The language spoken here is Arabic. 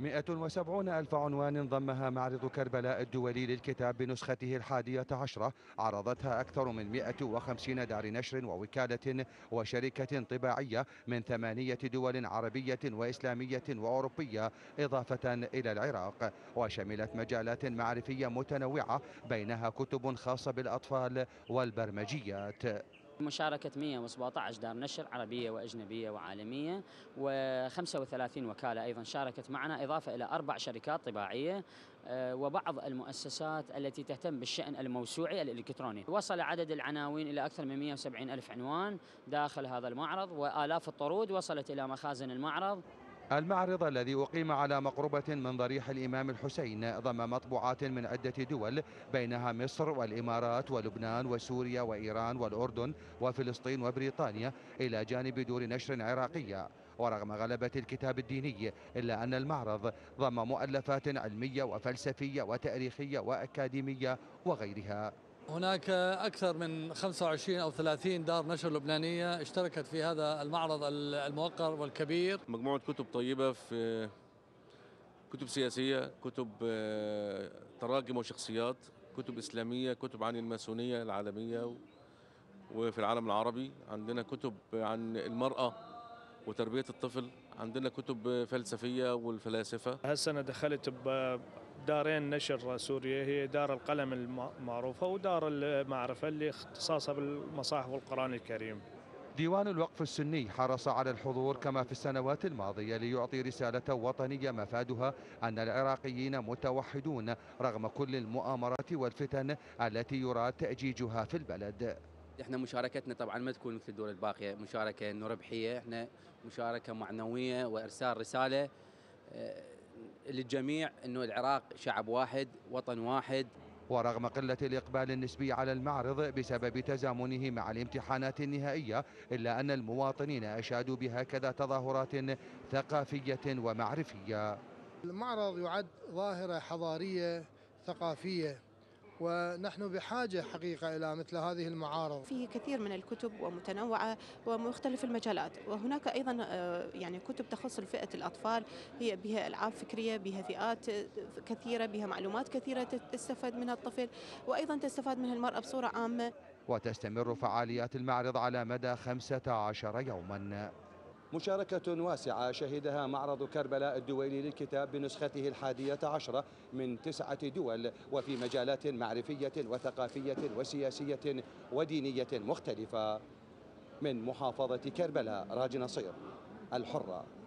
170 ألف عنوان ضمها معرض كربلاء الدولي للكتاب بنسخته 11 عرضتها أكثر من 150 دار نشر ووكالة وشركة طباعية من 8 دول عربية وإسلامية وأوروبية إضافة إلى العراق، وشملت مجالات معرفية متنوعة بينها كتب خاصة بالأطفال والبرمجيات. مشاركة 117 دار نشر عربية وأجنبية وعالمية، و35 وكالة أيضا شاركت معنا، إضافة إلى 4 شركات طباعية وبعض المؤسسات التي تهتم بالشأن الموسوعي الإلكتروني. وصل عدد العناوين إلى أكثر من 170 ألف عنوان داخل هذا المعرض، وآلاف الطرود وصلت إلى مخازن المعرض. المعرض الذي أقيم على مقربة من ضريح الإمام الحسين ضم مطبوعات من عدة دول بينها مصر والإمارات ولبنان وسوريا وإيران والأردن وفلسطين وبريطانيا، إلى جانب دور نشر عراقية. ورغم غلبة الكتاب الديني إلا أن المعرض ضم مؤلفات علمية وفلسفية وتاريخية وأكاديمية وغيرها. هناك أكثر من 25 أو 30 دار نشر لبنانية اشتركت في هذا المعرض الموقر والكبير. مجموعة كتب طيبة، في كتب سياسية، كتب تراجم وشخصيات، كتب إسلامية، كتب عن الماسونية العالمية وفي العالم العربي، عندنا كتب عن المرأة وتربية الطفل، عندنا كتب فلسفية والفلاسفة. هالسنة دخلت بدارين نشر سوريا، هي دار القلم المعروفة ودار المعرفة اللي اختصاصها بالمصاحف والقرآن الكريم. ديوان الوقف السني حرص على الحضور كما في السنوات الماضية ليعطي رسالة وطنية مفادها أن العراقيين متوحدون رغم كل المؤامرات والفتن التي يراد تأجيجها في البلد. احنا مشاركتنا طبعا ما تكون مثل الدول الباقية، مشاركة انه ربحية، احنا مشاركة معنوية وارسال رسالة للجميع انه العراق شعب واحد، وطن واحد. ورغم قلة الإقبال النسبي على المعرض بسبب تزامنه مع الامتحانات النهائية، إلا أن المواطنين أشادوا بهكذا تظاهرات ثقافية ومعرفية. المعرض يعد ظاهرة حضارية ثقافية، ونحن بحاجة حقيقة إلى مثل هذه المعارض. فيه كثير من الكتب ومتنوعة ومختلف المجالات، وهناك أيضا يعني كتب تخص فئة الأطفال، هي بها ألعاب فكرية، بها فئات كثيرة، بها معلومات كثيرة تستفاد منها الطفل، وأيضا تستفاد منها المرأة بصورة عامة. وتستمر فعاليات المعرض على مدى 15 يوما. مشاركة واسعة شهدها معرض كربلاء الدولي للكتاب بنسخته 11 من 9 دول، وفي مجالات معرفية وثقافية وسياسية ودينية مختلفة. من محافظة كربلاء، راجي نصير، الحرة.